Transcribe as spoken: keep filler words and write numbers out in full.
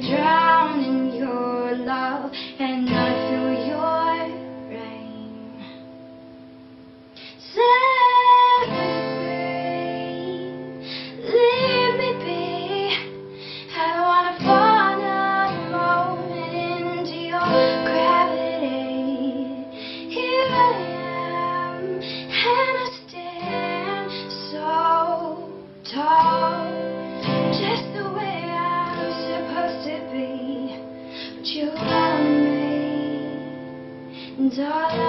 to drown in your love, and I feel your rain. Set me free, leave me be. I wanna fall down a moment into your gravity. Here I am, and I stand so tall, just the way to be, but you love me, darling.